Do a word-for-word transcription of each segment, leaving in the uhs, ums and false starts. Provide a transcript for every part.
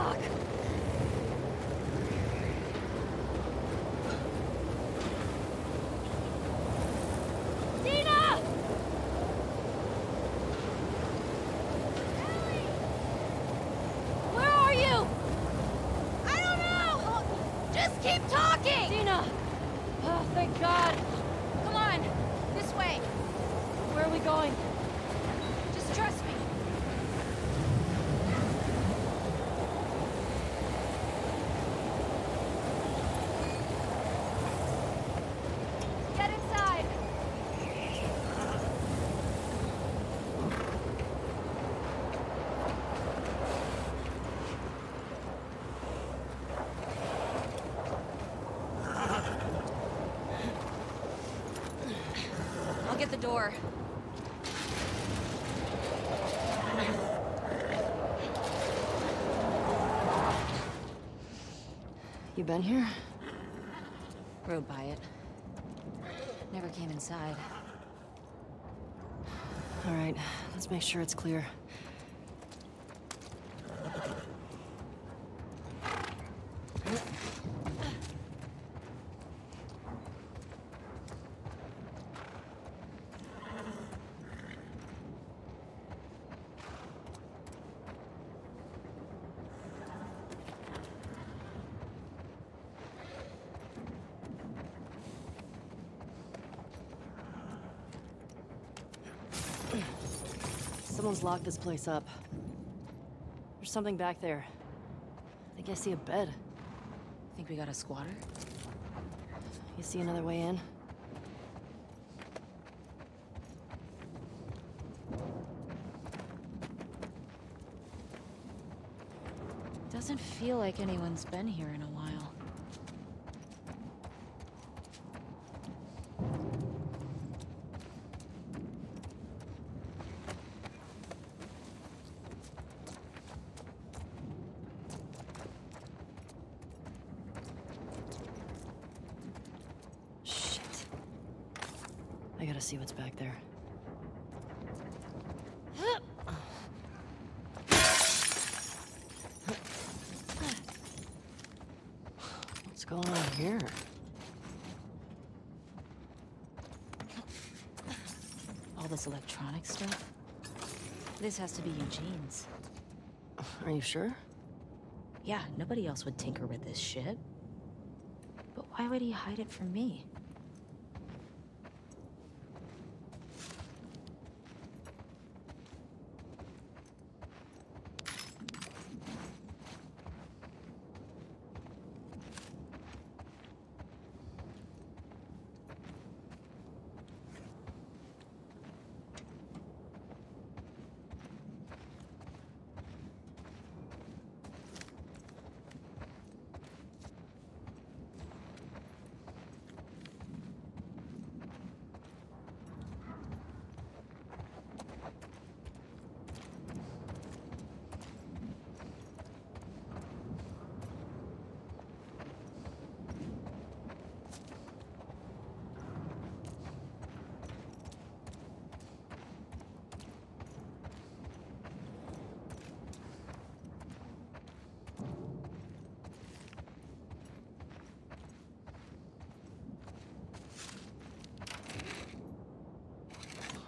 o'clock. Get the door. You been here? Rode by it. Never came inside. All right, let's make sure it's clear. Someone's locked this place up. There's something back there. I think I see a bed. Think we got a squatter? You see another way in? Doesn't feel like anyone's been here in a while. See what's back there. What's going on here? All this electronic stuff? This has to be Eugene's. Are you sure? Yeah, nobody else would tinker with this shit. But why would he hide it from me?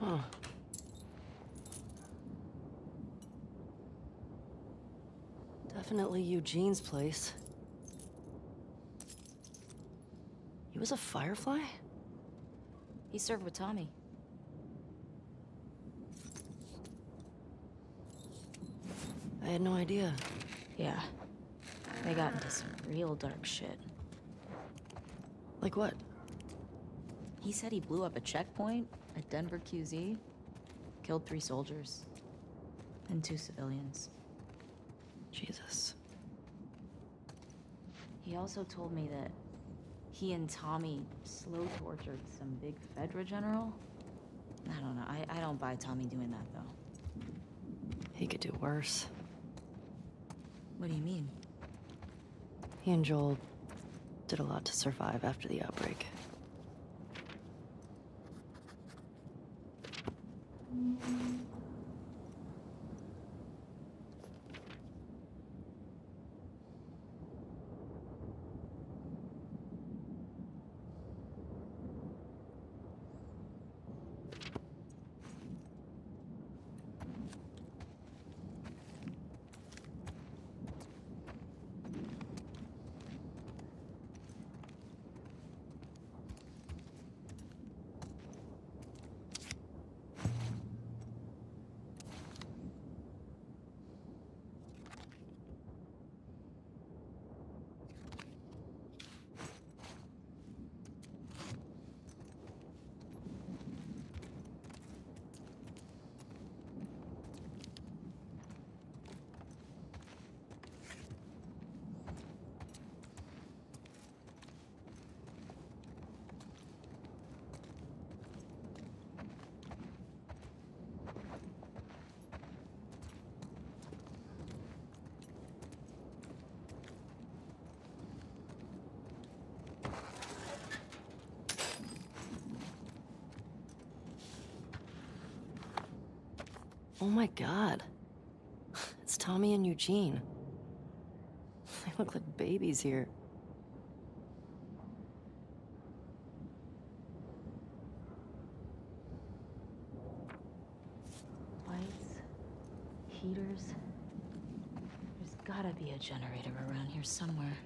Huh. Definitely Eugene's place. He was a Firefly? He served with Tommy. I had no idea. Yeah. They got into some real dark shit. Like what? He said he blew up a checkpoint at Denver Q Z, killed three soldiers and two civilians. Jesus. He also told me that he and Tommy slow tortured some big Fedra general. I don't know. I, I don't buy Tommy doing that, though. He could do worse. What do you mean? He and Joel did a lot to survive after the outbreak. Oh my god. It's Tommy and Eugene. They look like babies here. Lights, heaters. There's gotta be a generator around here somewhere.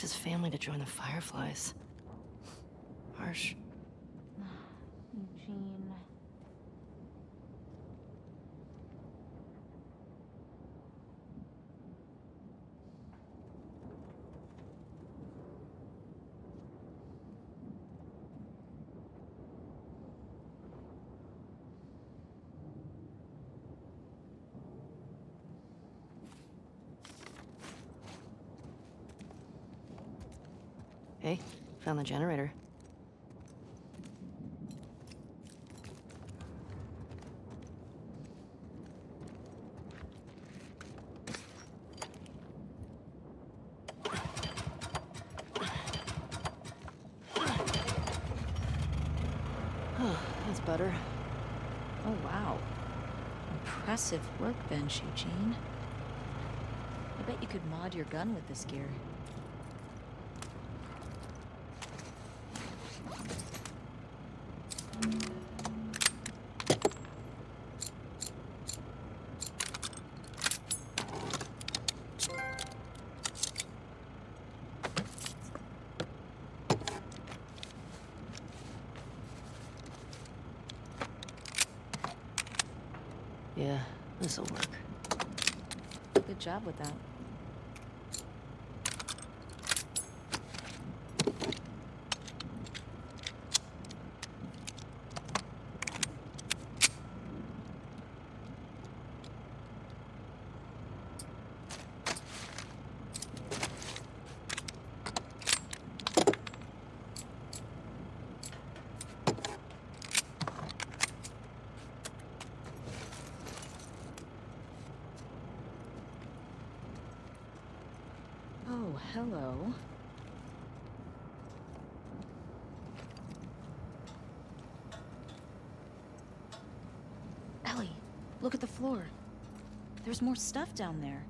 His family to join the Fireflies. Harsh. Eugene. Hey, found the generator. Oh, that's better. Oh, wow. Impressive workbench, Eugene. I bet you could mod your gun with this gear. Yeah, this'll work. Good job with that. Hello. Ellie, look at the floor. There's more stuff down there.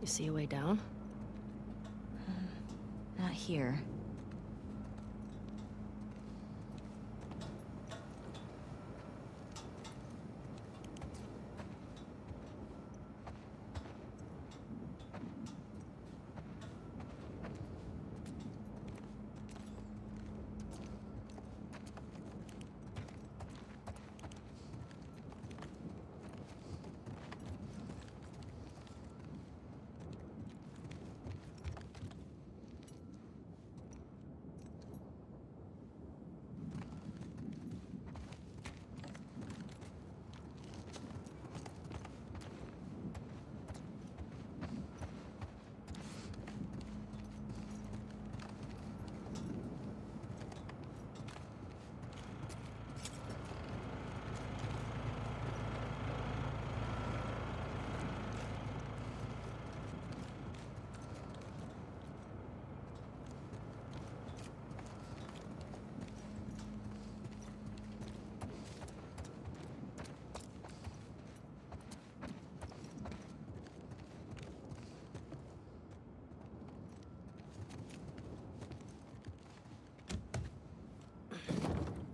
You see a way down? Um, not here.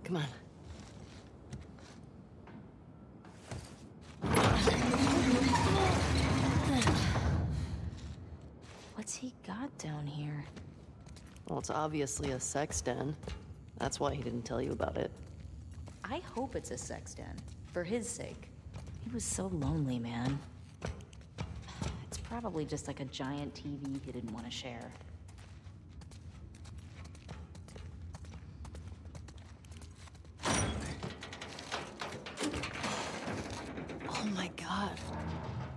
Come on. What's he got down here? Well, it's obviously a sex den. That's why he didn't tell you about it. I hope it's a sex den, for his sake. He was so lonely, man. It's probably just like a giant T V he didn't want to share.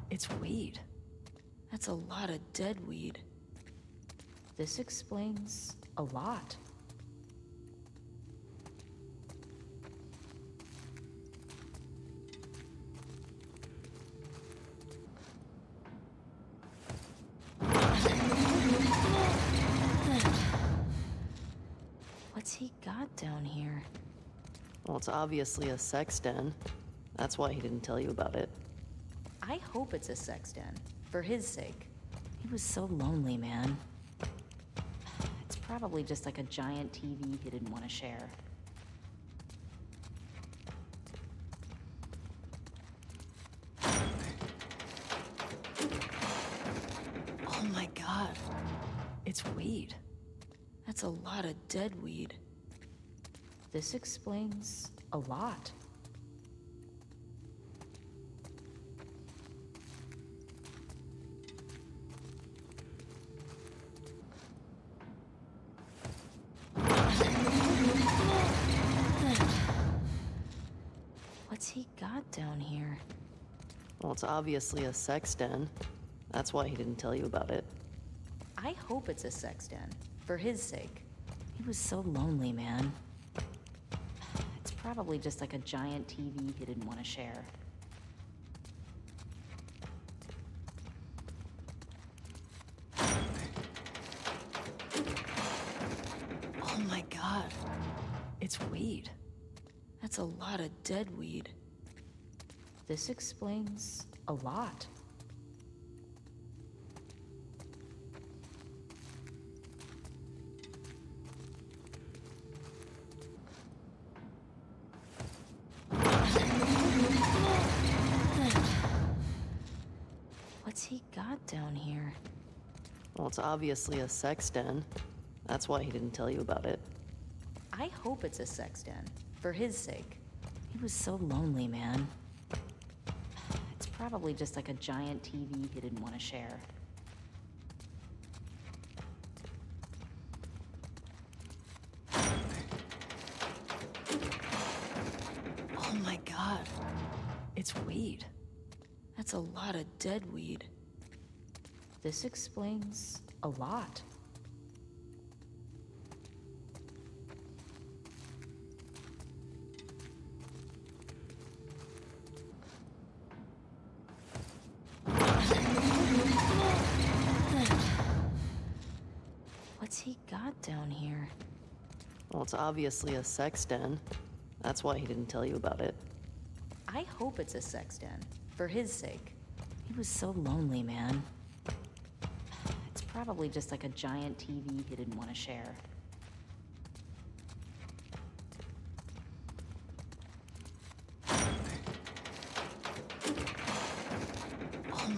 It's weed. That's a lot of dead weed. This explains a lot. got down here? Well, it's obviously a sex den. That's why he didn't tell you about it. I hope it's a sex den. For his sake. He was so lonely, man. It's probably just like a giant T V he didn't want to share. Oh my god. It's weed. That's a lot of dead weed. This explains a lot. What's he got down here? Well, it's obviously a sex den. That's why he didn't tell you about it. I hope it's a sex den. For his sake. He was so lonely, man. It's probably just like a giant T V he didn't want to share. Oh my god. It's weed. That's a lot of dead weed. This explains a lot. Down here. Well, it's obviously a sex den. That's why he didn't tell you about it. I hope it's a sex den. For his sake. He was so lonely, man. It's probably just like a giant T V he didn't want to share. Oh my god. It's weed. That's a lot of dead weed. This explains a lot. What's he got down here? Well, it's obviously a sex den. That's why he didn't tell you about it. I hope it's a sex den. For his sake. He was so lonely, man. Probably just like a giant T V he didn't want to share. Oh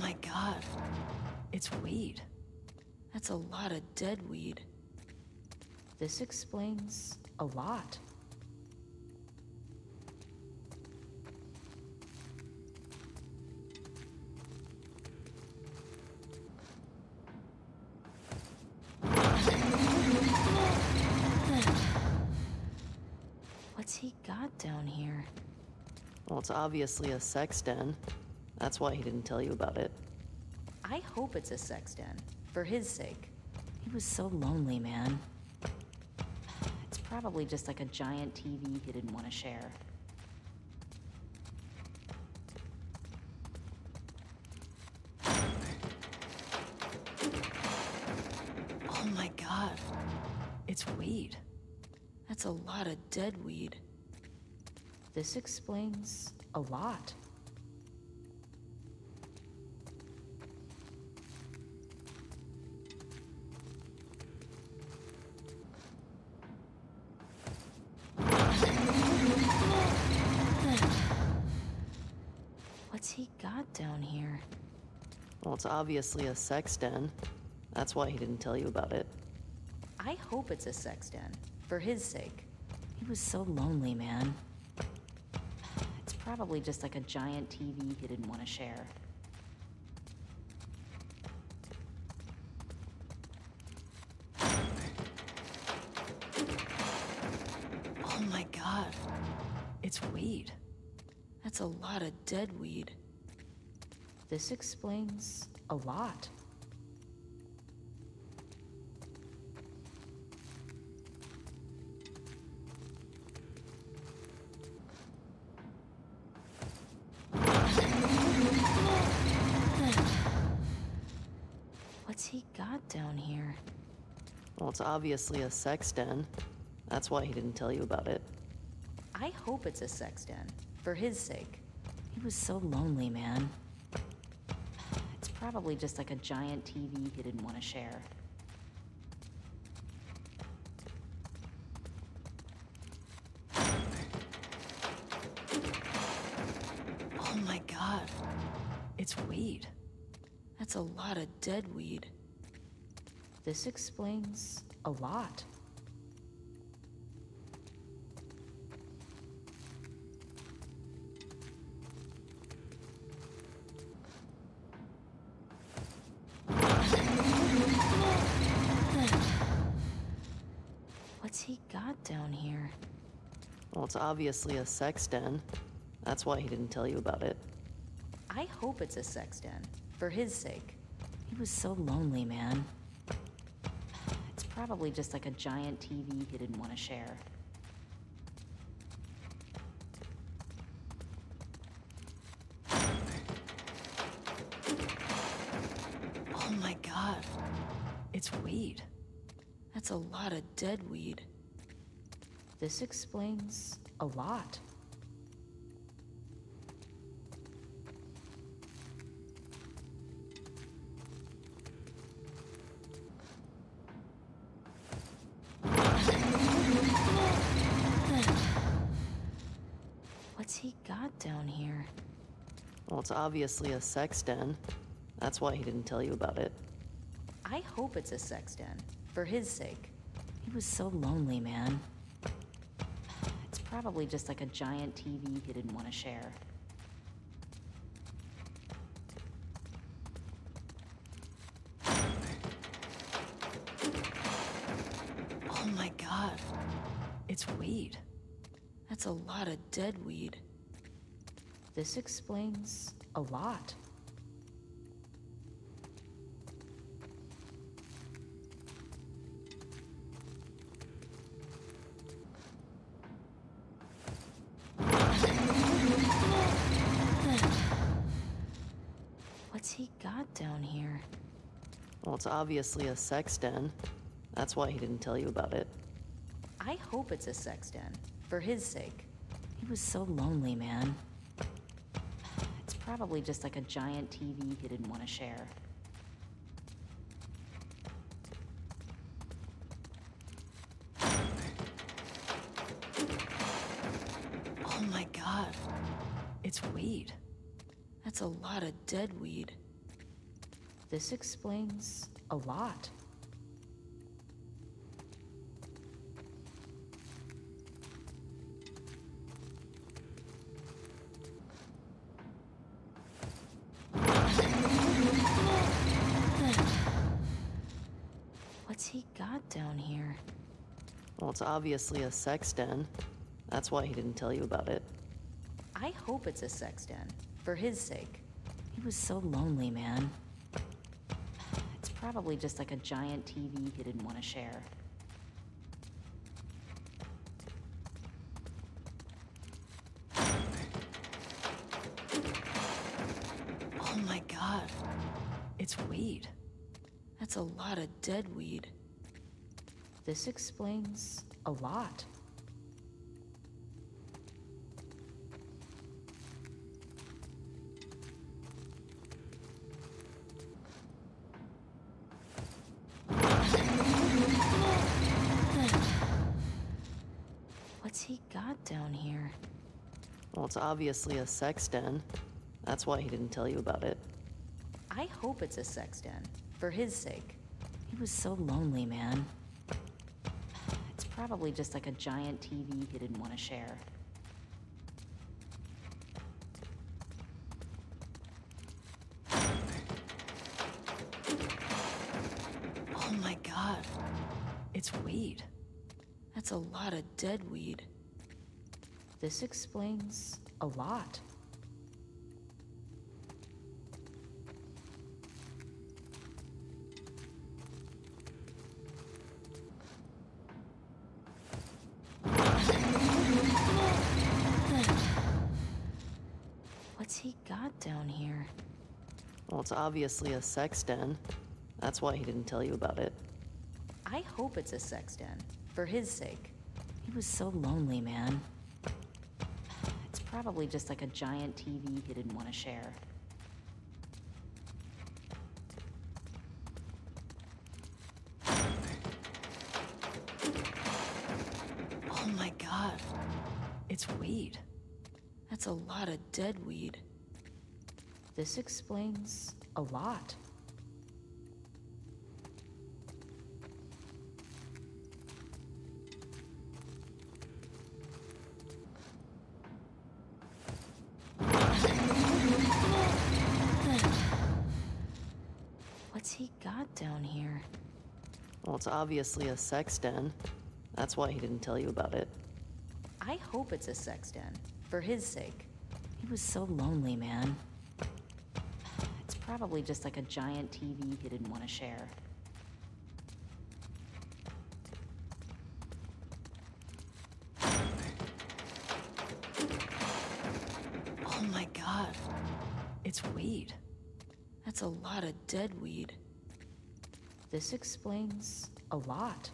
my god. It's weed. That's a lot of dead weed. This explains a lot. Down here. Well, it's obviously a sex den. That's why he didn't tell you about it. I hope it's a sex den. For his sake. He was so lonely, man. It's probably just like a giant T V he didn't want to share. Oh my god. It's weed. That's a lot of dead weed. This explains a lot. What's he got down here? Well, it's obviously a sex den. That's why he didn't tell you about it. I hope it's a sex den. For his sake. He was so lonely, man. Probably just like a giant T V he didn't want to share. Oh my god. It's weed. That's a lot of dead weed. This explains a lot. What's he got down here? Well, it's obviously a sex den. That's why he didn't tell you about it. I hope it's a sex den, for his sake. He was so lonely, man. It's probably just like a giant T V he didn't want to share. Oh my god. It's weed. That's a lot of dead weed. This explains a lot. What's he got down here? Well, it's obviously a sex den. That's why he didn't tell you about it. I hope it's a sex den, for his sake. He was so lonely, man. Probably just like a giant T V he didn't want to share. Oh my god. It's weed. That's a lot of dead weed. This explains a lot. Down here. Well, it's obviously a sex den. That's why he didn't tell you about it. I hope it's a sex den, for his sake. He was so lonely, man. It's probably just like a giant T V he didn't want to share. Oh my god. It's weed. That's a lot of dead weed. This explains a lot. What's he got down here? Well, it's obviously a sex den. That's why he didn't tell you about it. I hope it's a sex den, for his sake. He was so lonely, man. Probably just like a giant T V he didn't want to share. Oh my god. It's weed. That's a lot of dead weed. This explains a lot. Down here. Well, it's obviously a sex den. That's why he didn't tell you about it. I hope it's a sex den, for his sake. He was so lonely, man. It's probably just like a giant T V he didn't want to share. Oh my god. It's weed. That's a lot of dead weed. This explains a lot. What's he got down here? Well, it's obviously a sex den. That's why he didn't tell you about it. I hope it's a sex den, for his sake. He was so lonely, man. Probably just like a giant T V he didn't want to share. Oh my god. It's weed. That's a lot of dead weed. This explains a lot. Down here. Well, it's obviously a sex den. That's why he didn't tell you about it. I hope it's a sex den, for his sake. He was so lonely, man. It's probably just like a giant T V he didn't want to share. Oh my god. It's weed. That's a lot of dead weed. This explains a lot. What's he got down here? Well, it's obviously a sex den. That's why he didn't tell you about it. I hope it's a sex den, for his sake. He was so lonely, man. Probably just like a giant T V he didn't want to share. Oh my god. It's weed. That's a lot of dead weed. This explains a lot. Down here. Well, it's obviously a sex den. That's why he didn't tell you about it. I hope it's a sex den, for his sake. He was so lonely, man. It's probably just like a giant T V he didn't want to share. Oh my god. It's weed. That's a lot of dead weed. This explains a lot.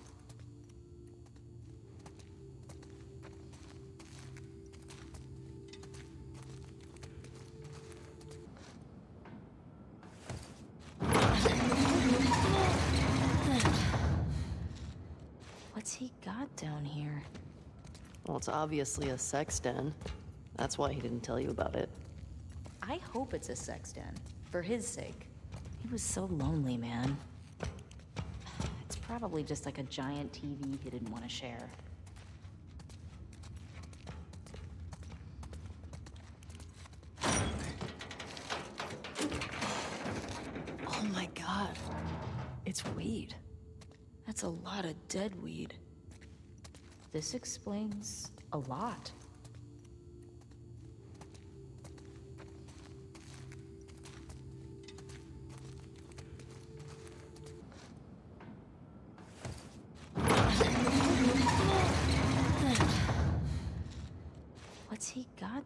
What's he got down here? Well, it's obviously a sex den. That's why he didn't tell you about it. I hope it's a sex den, for his sake. He was so lonely, man. Probably just like a giant T V he didn't want to share. Oh my god. It's weed. That's a lot of dead weed. This explains a lot.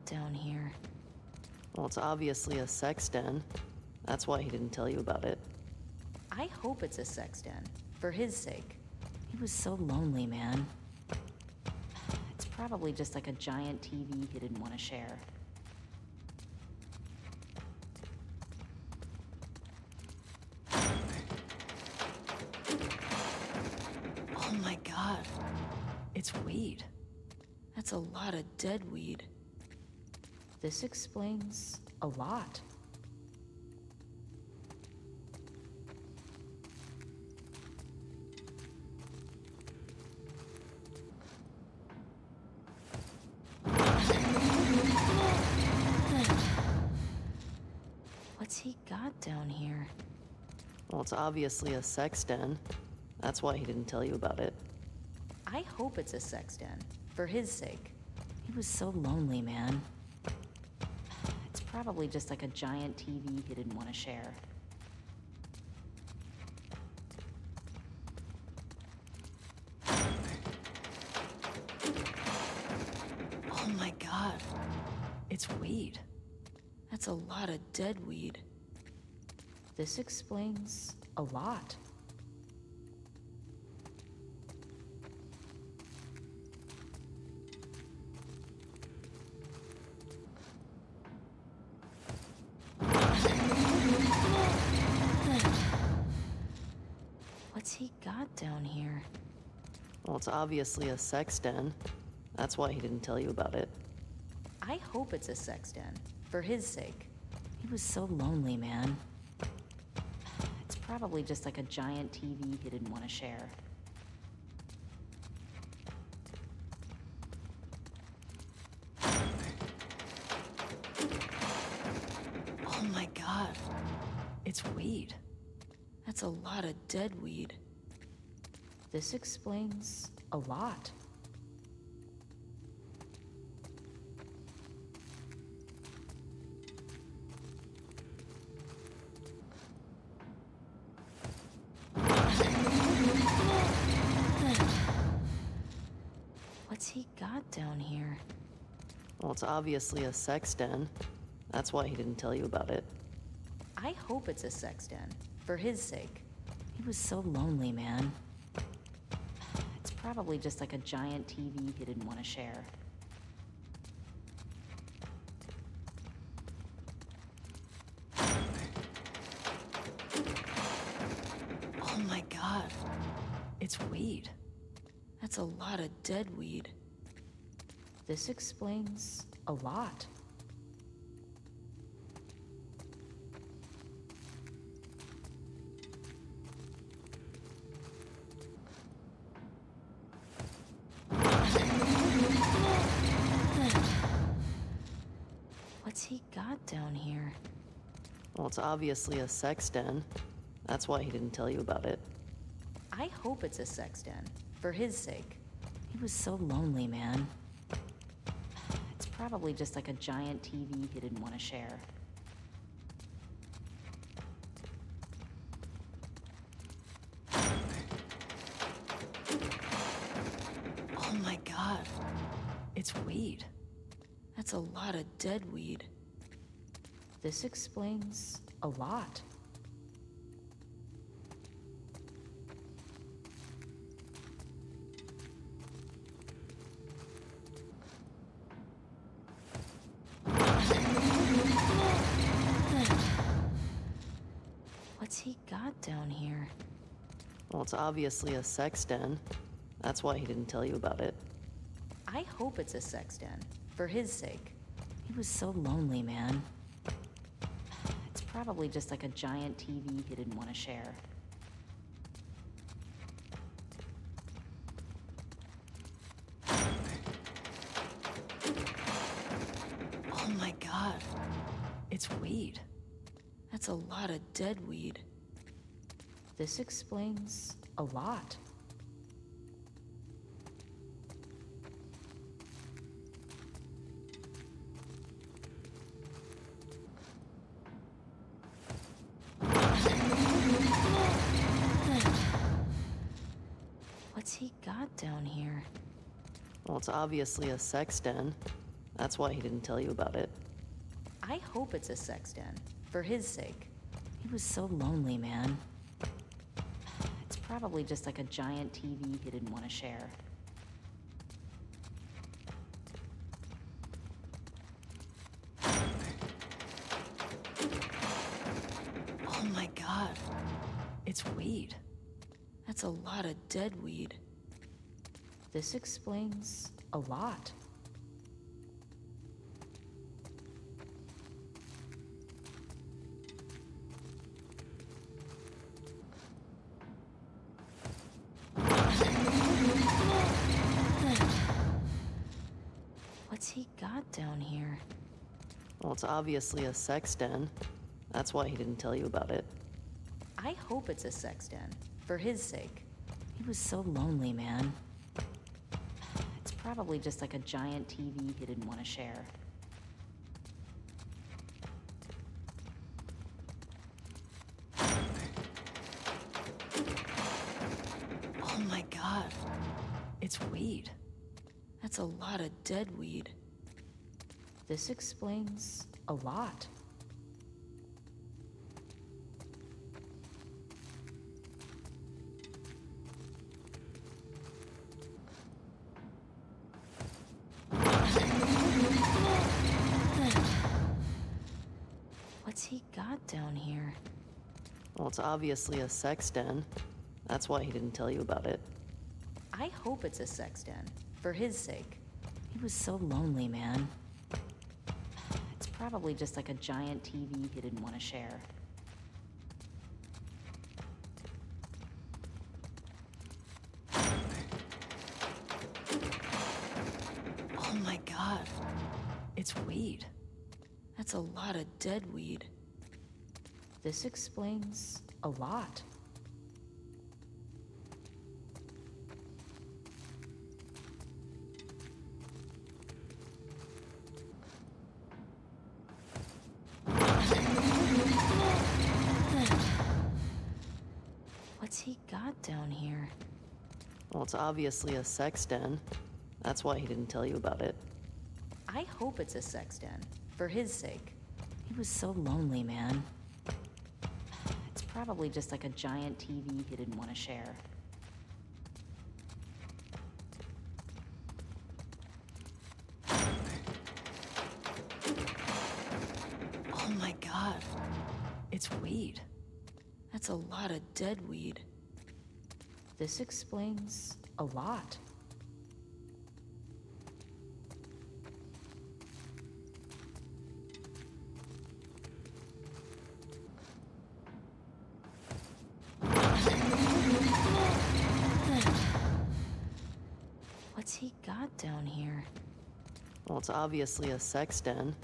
Down here. Well, it's obviously a sex den. That's why he didn't tell you about it. I hope it's a sex den, for his sake. He was so lonely, man. It's probably just like a giant T V he didn't want to share. Oh my god. It's weed. That's a lot of dead weed. This explains a lot. What's he got down here? Well, it's obviously a sex den. That's why he didn't tell you about it. I hope it's a sex den, for his sake. He was so lonely, man. Probably just like a giant T V he didn't want to share. Oh my god. It's weed. That's a lot of dead weed. This explains a lot. Down here. Well, it's obviously a sex den. That's why he didn't tell you about it. I hope it's a sex den, for his sake. He was so lonely, man. It's probably probably just like a giant T V he didn't want to share. Oh my god. It's weed. That's a lot of dead weed. This explains a lot. What's he got down here? Well, it's obviously a sex den. That's why he didn't tell you about it. I hope it's a sex den, for his sake. He was so lonely, man. Probably just like a giant T V he didn't want to share. Oh my god. It's weed. That's a lot of dead weed. This explains a lot. Well, it's obviously a sex den. That's why he didn't tell you about it. I hope it's a sex den, for his sake. He was so lonely, man. It's probably just like a giant T V he didn't want to share. Oh my god. It's weed. That's a lot of dead weed. This explains a lot. What's he got down here? Well, it's obviously a sex den. That's why he didn't tell you about it. I hope it's a sex den, for his sake. He was so lonely, man. Probably just like a giant T V he didn't want to share. Oh my god. It's weed. That's a lot of dead weed. This explains a lot. Down here. Well, it's obviously a sex den. That's why he didn't tell you about it. I hope it's a sex den, for his sake. He was so lonely, man. It's probably just like a giant T V he didn't want to share. Oh my god. It's weed. That's a lot of dead weed. This explains a lot. What's he got down here? Well, it's obviously a sex den. That's why he didn't tell you about it. I hope it's a sex den, for his sake. He was so lonely, man. Probably just like a giant T V he didn't want to share. Oh my god. It's weed. That's a lot of dead weed. This explains a lot. Down here. Well, it's obviously a sex den. That's why he didn't tell you about it. I hope it's a sex den, for his sake. He was so lonely, man. It's probably just like a giant T V he didn't want to share. left. It's weed. That's a lot of dead weed. This explains a lot. What's he got down here? Well, it's obviously a sex den. That's why he didn't tell you about it. I hope it's a sex den, for his sake. He was so lonely, man. It's probably just like a giant T V he didn't want to share. Oh my god. It's weed. That's a lot of dead weed. This explains a lot. Down here. Well, it's obviously a sex den.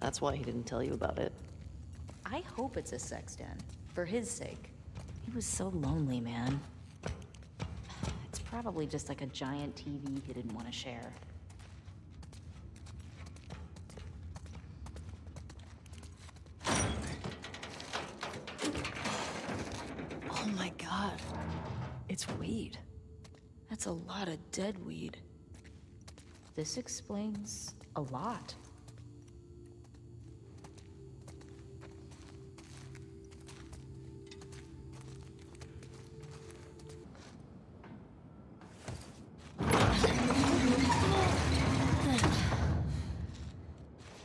That's why he didn't tell you about it. I hope it's a sex den, for his sake. He was so lonely, man. It's probably just like a giant T V he didn't want to share. Oh my god. It's weed. That's a lot of dead weed. This explains a lot.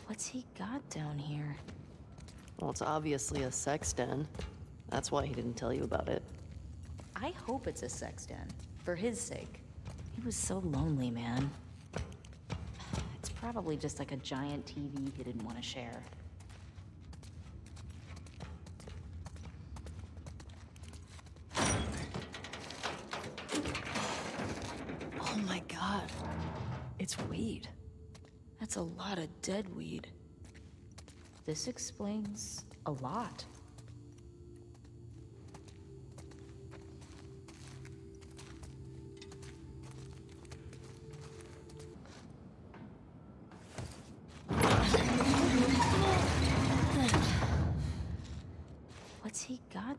What's he got down here? Well, it's obviously a sex den. That's why he didn't tell you about it. I hope it's a sex den, for his sake. He was so lonely, man. Probably just like a giant T V he didn't want to share. Oh my god. It's weed. That's a lot of dead weed. This explains a lot.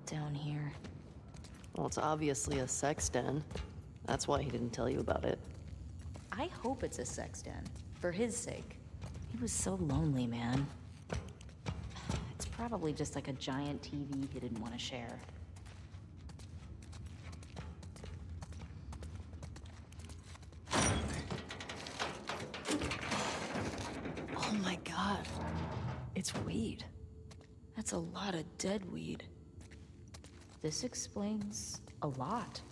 Down here. Well, it's obviously a sex den. That's why he didn't tell you about it. I hope it's a sex den, for his sake. He was so lonely, man. It's probably just like a giant T V he didn't want to share. Oh my god. It's weed. That's a lot of dead weed. This explains a lot.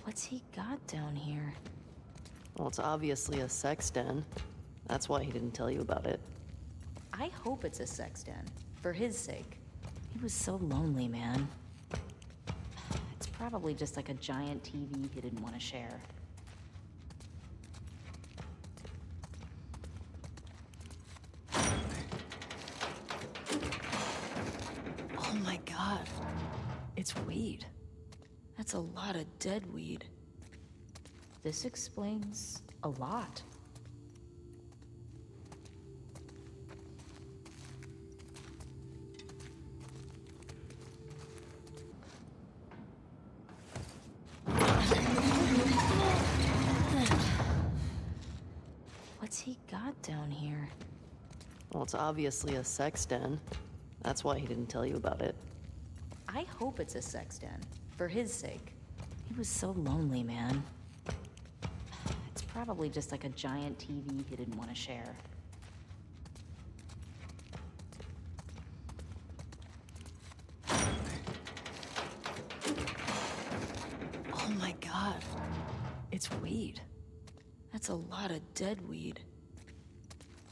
What's he got down here? Well, it's obviously a sex den. That's why he didn't tell you about it. I hope it's a sex den, for his sake. He was so lonely, man. Probably just like a giant T V he didn't want to share. Oh my god. It's weed. That's a lot of dead weed. This explains a lot. Down here. Well, it's obviously a sex den. That's why he didn't tell you about it. I hope it's a sex den, for his sake. He was so lonely, man. It's probably just like a giant T V he didn't want to share. Oh my god. It's weed. That's a lot of dead weed.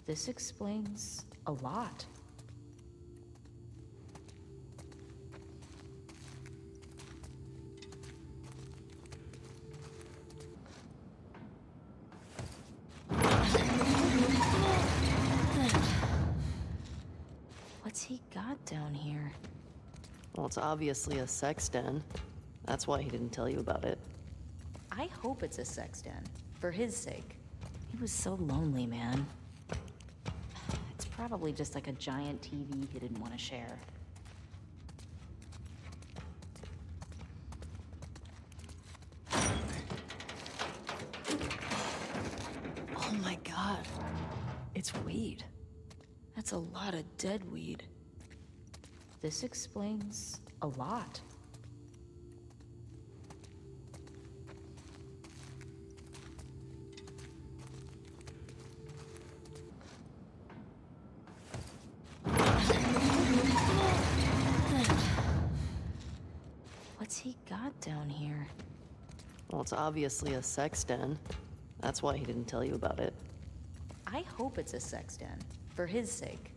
This explains a lot. What's he got down here? Well, it's obviously a sex den. That's why he didn't tell you about it. I hope it's a sex den, for his sake. He was so lonely, man. It's probably just like a giant T V he didn't want to share. Oh my god. It's weed. That's a lot of dead weed. This explains a lot. Down here. Well, it's obviously a sex den. That's why he didn't tell you about it. I hope it's a sex den, for his sake.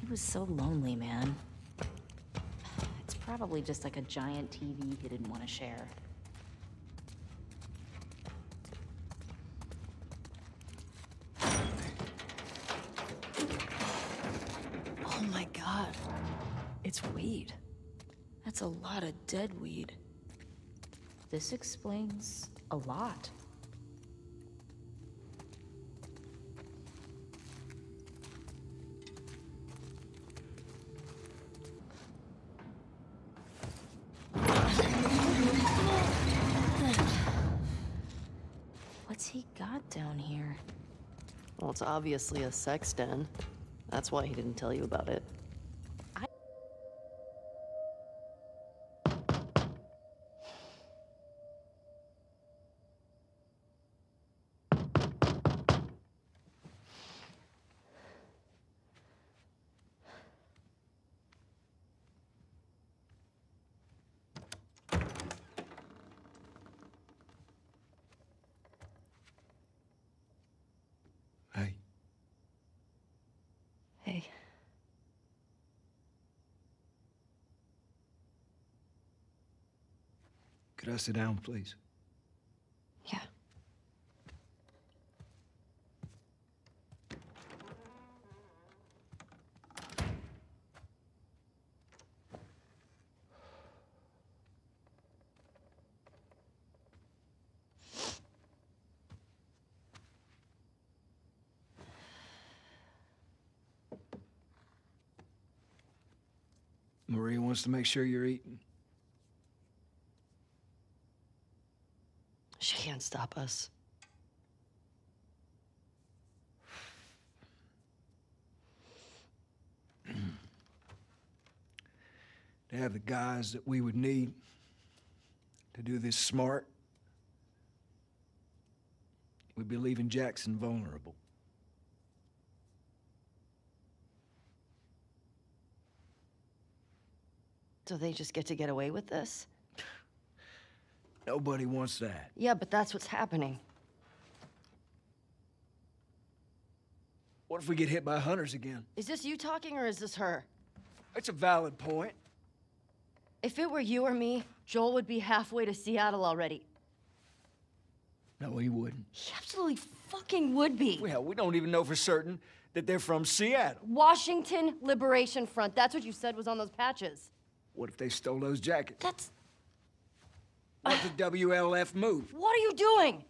He was so lonely, man. It's probably just like a giant T V he didn't want to share. Oh my god. It's weed. That's a lot of dead weed. This explains a lot. What's he got down here? Well, it's obviously a sex den. That's why he didn't tell you about it. Could I sit down, please? Yeah. Maria wants to make sure you're eating. She can't stop us. To have the guys that we would need to do this smart, we'd be leaving Jackson vulnerable. So they just get to get away with this? Nobody wants that. Yeah, but that's what's happening. What if we get hit by hunters again? Is this you talking or is this her? That's a valid point. If it were you or me, Joel would be halfway to Seattle already. No, he wouldn't. He absolutely fucking would be. Well, we don't even know for certain that they're from Seattle. Washington Liberation Front. That's what you said was on those patches. What if they stole those jackets? That's... Let the W L F move. What are you doing?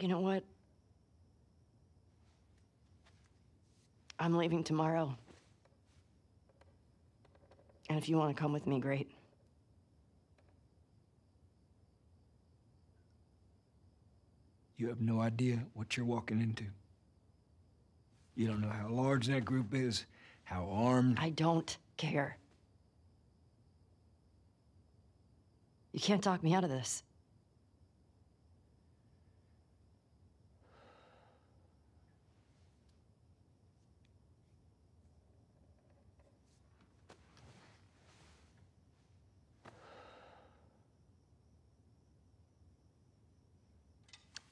You know what? I'm leaving tomorrow. And if you want to come with me, great. You have no idea what you're walking into. You don't know how large that group is. How armed? I don't care. You can't talk me out of this.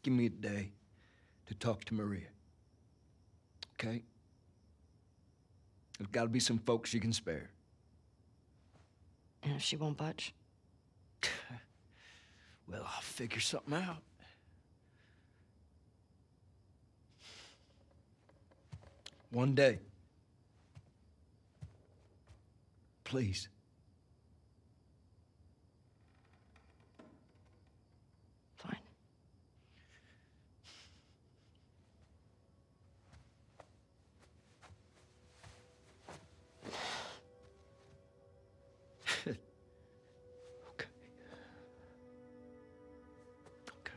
give me a day to talk to Maria, okay? There's got to be some folks you can spare. And if she won't budge? Well, I'll figure something out. One day. Please. Fine. Okay. Okay.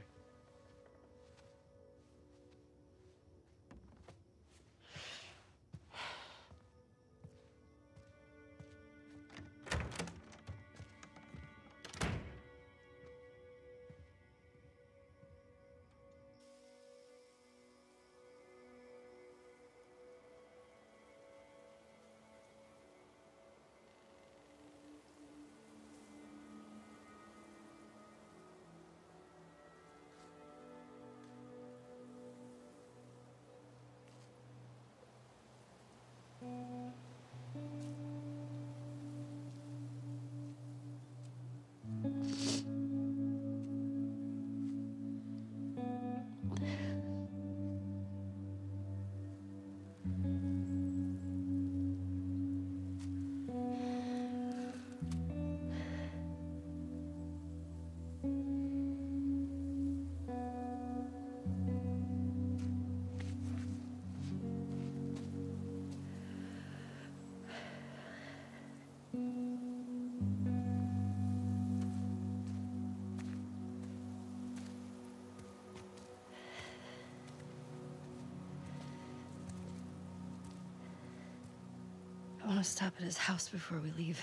I want to stop at his house before we leave.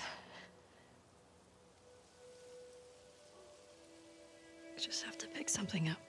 We just have to pick something up.